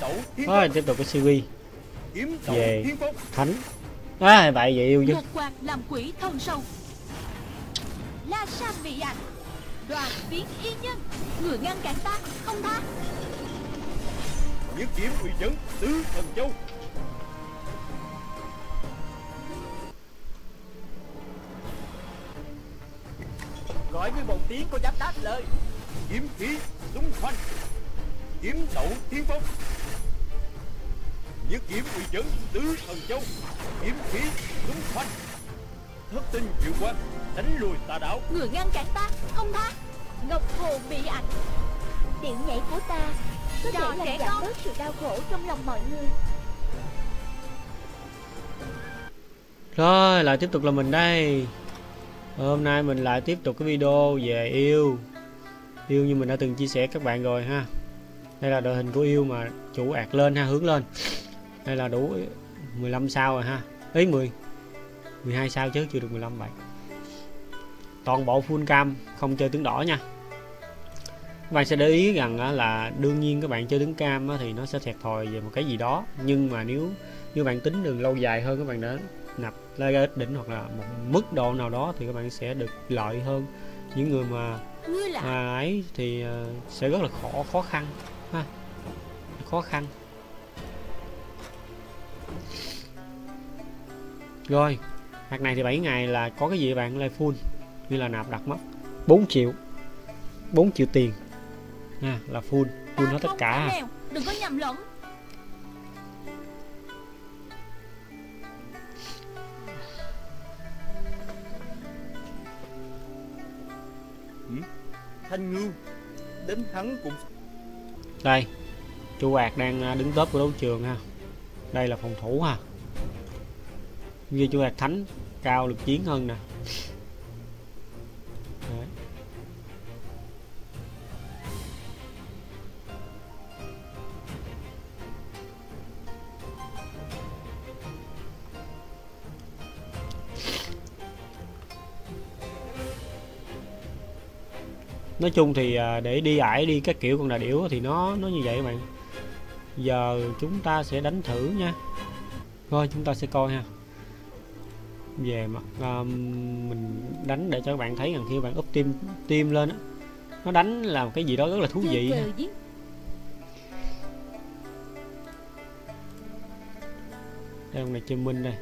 Thôi tiếp tục cái series về thánh. À, vậy vậy yêu chứ. Làm quỷ thân sâu. La San bị ảnh. Đoàn Tiến y nhân, người ngăn cản ta không tha. Nhất kiếm uy chấn tứ thần châu. Gọi với một tiếng có dám đáp lời. Kiếm khí đúng khoanh. Kiếm đậu thiên phong. Nhất kiếm uy chấn tứ thần châu. Kiếm khí đúng khoanh. Thất tinh diệu quang đánh lùi tà đạo. Người ngăn cản ta không tha. Ngọc Hồ bị ảnh. Điệu nhảy của ta có thể làm trẻ giảm bớt sự đau khổ trong lòng mọi người. Rồi lại tiếp tục là mình đây. Hôm nay mình lại tiếp tục cái video về yêu. Yêu như mình đã từng chia sẻ các bạn rồi ha. Đây là đội hình của yêu mà chủ ạt lên ha, hướng lên. Đây là đủ 15 sao rồi ha. Ý 12 sao chứ chưa được 15 bạn. Toàn bộ full cam, không chơi tướng đỏ nha. Các bạn sẽ để ý rằng là đương nhiên các bạn chơi tướng cam thì nó sẽ thiệt thòi về một cái gì đó, nhưng mà nếu như bạn tính đường lâu dài hơn, các bạn đã nạp ra ít đỉnh hoặc là một mức độ nào đó thì các bạn sẽ được lợi hơn những người mà ấy thì sẽ rất là khó khăn ha, khó khăn. Rồi hạt này thì 7 ngày là có cái gì bạn lại full, như là nạp đặt mất 4 triệu tiền nha, là full hết tất cả. Đừng có nhầm lẫn. Thanh Ngưu đến thắng cũng đây. Chu Ạc đang đứng top của đấu trường ha. Đây là phòng thủ ha. Như Chu Ạc thánh cao lực chiến hơn nè. Đấy. Nói chung thì để đi ải đi các kiểu con đà điểu thì nó như vậy các bạn. Giờ chúng ta sẽ đánh thử nha. Rồi chúng ta sẽ coi ha. Về mặt mình đánh để cho các bạn thấy rằng khi bạn up team lên á, nó đánh là một cái gì đó rất là thú vị. Đây con này chơi Minh đây.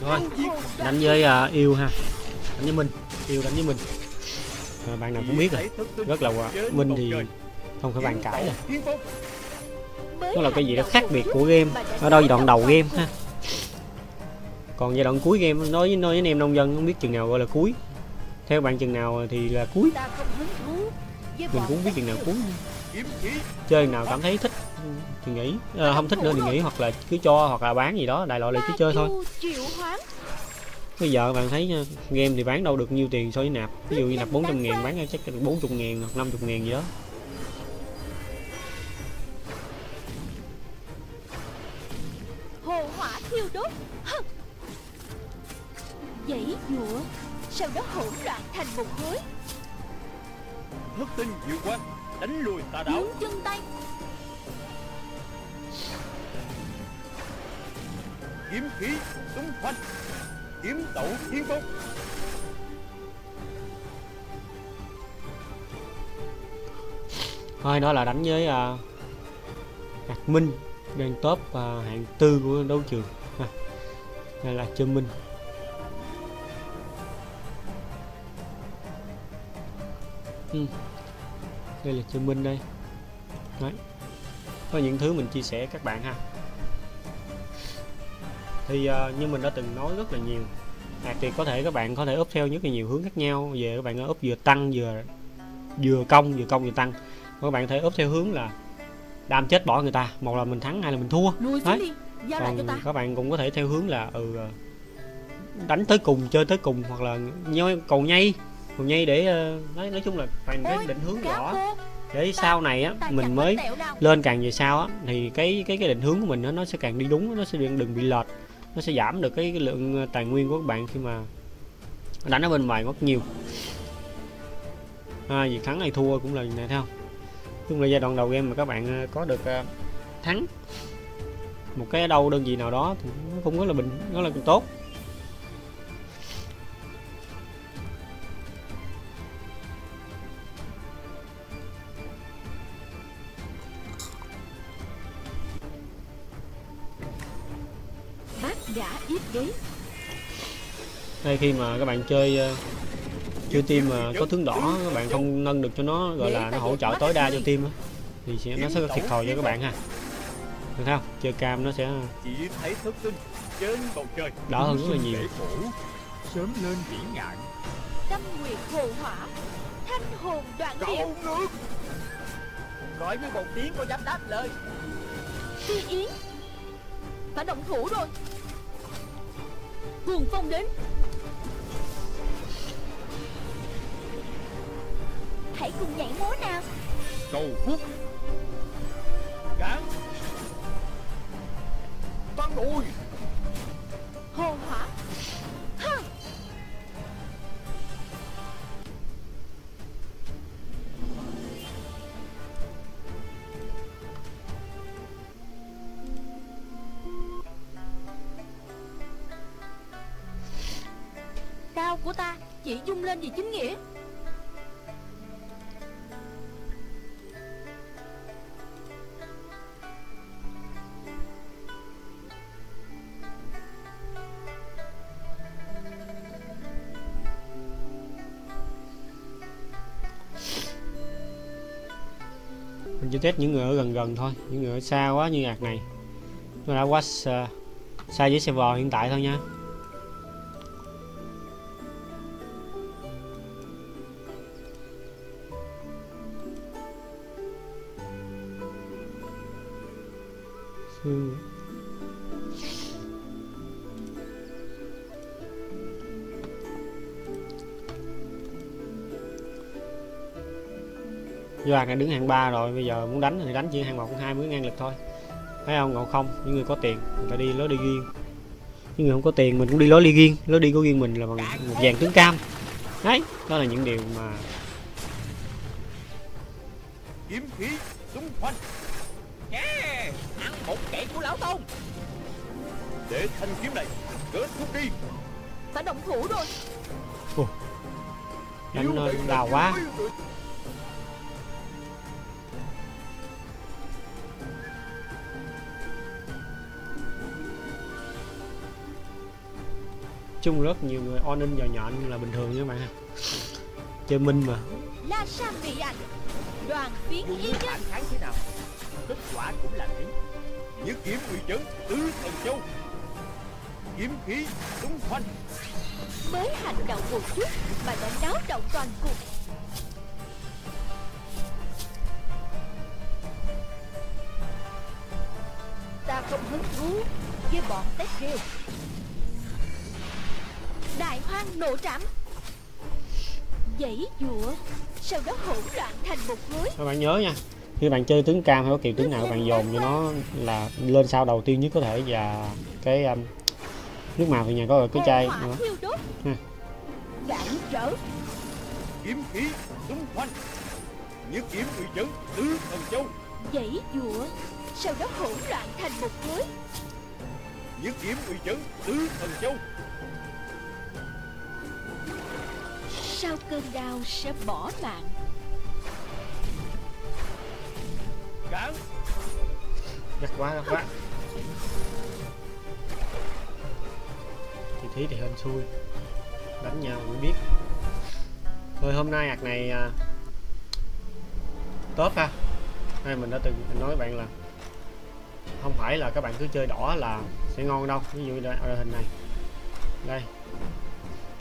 Rồi đánh với yêu ha, đánh với mình, yêu đánh với mình. Rồi, bạn nào cũng biết rồi, rất là mình thì không phải bàn cãi rồi. Đó là cái gì đó khác biệt của game ở đâu đoạn đầu game ha, còn giai đoạn cuối game nói với anh em nông dân không biết chừng nào gọi là cuối, theo bạn chừng nào thì là cuối, mình cũng không biết chừng nào cuối. Chơi nào cảm thấy thích thì nghỉ, không thích nữa thì nghỉ, hoặc là cứ cho hoặc là bán gì đó, đại loại là cứ chơi thôi. Bây giờ bạn thấy game thì bán đâu được nhiêu tiền so với nạp, ví dụ như nạp 400.000 bán ra chắc 40.000 hoặc 50.000 gì đó. Hồ hỏa thiêu đốt dãy dụa, sau đó hỗn loạn thành một khối. Thất tinh diệu quang đánh lùi tà đạo. Chân tay kiếm khí đúng khoanh. Kiếm đậu thiên phong. Thôi đó là đánh với Hạc Minh đang top hạng tư của đấu trường ha. Đây là Trâm Minh. Đây là Trâm Minh đây. Đấy. Có những thứ mình chia sẻ các bạn ha. Thì như mình đã từng nói rất là nhiều hạt thì có thể các bạn có thể up theo rất là nhiều hướng khác nhau, về các bạn up vừa tăng vừa công vừa tăng. Các bạn có thể up theo hướng là đam chết bỏ người ta, một là mình thắng, hai là mình thua. Đấy. Giao lại cho ta. Các bạn cũng có thể theo hướng là đánh tới cùng, chơi tới cùng, hoặc là cầu nhây để nói chung là phải định hướng rõ để sau này á mình mới lên, càng về sau á thì cái định hướng của mình nó sẽ càng đi đúng, nó sẽ đừng bị lệch, nó sẽ giảm được cái lượng tài nguyên của các bạn khi mà đánh ở bên ngoài rất nhiều. Việc thắng hay thua cũng là như này, thấy không? Chung là giai đoạn đầu game mà các bạn có được thắng một cái đâu đơn vị nào đó thì nó cũng rất là bình, nó là tốt. Đây khi mà các bạn chơi chơi team mà có tướng đỏ, các bạn không nâng được cho nó, gọi là nó hỗ trợ tối đa cho team thì sẽ, nó sẽ thiệt thòi cho các bạn ha, được không? Chơi cam nó sẽ đỡ hơn rất là nhiều. Sớm lên vĩ ngạn, tâm nguyện hồ hỏa, thanh hồn đoạn điệu. Gọi với một tiếng có dám đáp lời. Tuy Yến phải động thủ rồi. Cuồng phong đến, hãy cùng nhảy múa nào. Cầu phúc cán băng đùi hồ hỏa. Đao của ta chỉ dung lên vì chính nghĩa. Mình chỉ test những người ở gần thôi, những người ở xa quá như ạc này nó đã quá xa với server hiện tại thôi nha. Doan đã đứng hạng 3 rồi, bây giờ muốn đánh thì đánh chỉ hạng 1 hạng 2 mới ngang lực thôi, thấy không? Ngộ không, những người có tiền người ta đi lối đi riêng, những người không có tiền mình cũng đi lối đi riêng, lối đi của riêng mình là bằng một dàn tướng cam đấy. Đó là những điều mà kiếm khí xung quanh ăn một kẻ của lão tông để thanh kiếm này kết thúc đi. Phải động thủ rồi. Đánh đào quá. Chung rất nhiều người on in vào nhện là bình thường nha các bạn ha. Chơi minh mà. La Sam bị ảnh. Đoàn phiến ý nhất. Kết quả cũng là thế. Như kiếm uy chấn tứ thần châu. Kiếm khí xung quanh. Mới hành động một chút mà đã náo động toàn cuộc. Ta không hứng thú với bọn tép kêu. Đại hoang nổ trảm, dãy dụa, sau đó hỗn loạn thành một khối. Các bạn nhớ nha, khi bạn chơi tướng cam hay bất kỳ tướng nào, các bạn dồn cho nó là lên sao đầu tiên nhất có thể, và cái nước màu thì nhà có cái chai nữa. Kiếm khí xung quanh, như kiếm uy chấn tứ thần châu. Dãy dụa, sau đó hỗn loạn thành một khối. Như kiếm uy chấn tứ thần châu. Sau cơn đau sẽ bỏ mạng. Cản. Gắt quá. Thì thí thì hên xui, đánh nhau cũng biết. Thôi hôm nay ạc này tốt ha. Nay mình đã từng nói với bạn là không phải là các bạn cứ chơi đỏ là sẽ ngon đâu. Ví dụ như ở đội hình này, đây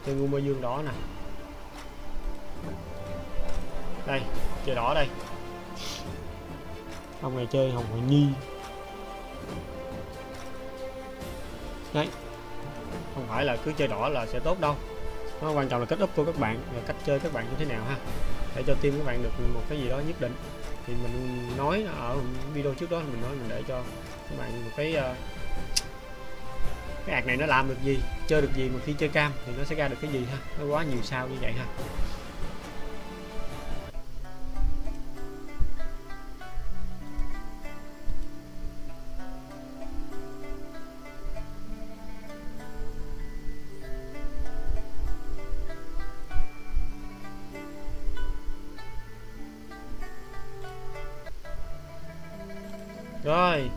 chơi ngu mơ dương đỏ nè. Đây, chơi đỏ đây. Ông này chơi Hồng Hoài Nhi. Đấy, không phải là cứ chơi đỏ là sẽ tốt đâu. Nó quan trọng là cách úp của các bạn và cách chơi các bạn như thế nào ha, để cho team các bạn được một cái gì đó nhất định. Thì mình nói ở video trước đó, mình nói mình để cho các bạn một cái hạt này nó làm được gì, chơi được gì, mà khi chơi cam thì nó sẽ ra được cái gì ha, nó quá nhiều sao như vậy ha. Rồi,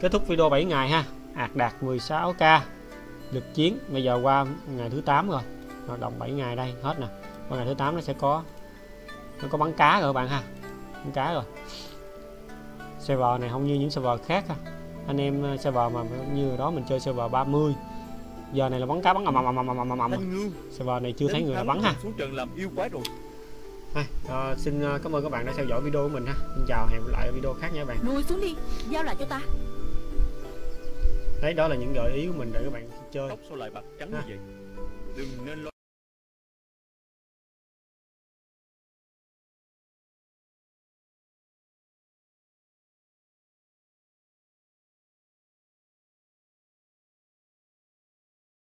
kết thúc video 7 ngày ha, ạt đạt 16k lực chiến. Bây giờ qua ngày thứ 8 rồi, hoạt động 7 ngày đây hết nè. Qua ngày thứ 8 nó sẽ có, nó có bắn cá rồi các bạn ha, bắn cá rồi. Server này không như những server khác ha, anh em server mà như đó mình chơi server 30 giờ này là bắn cá bắn ầm. Server này chưa thấy người bắn ha. Xin cảm ơn các bạn đã theo dõi video của mình ha. Xin chào, hẹn gặp lại ở video khác nha các bạn. Nuôi xuống đi, giao lại cho ta. Đấy, đó là những gợi ý của mình để các bạn chơi. Tóc sao lại bạc trắng như vậy? Đừng nên lo.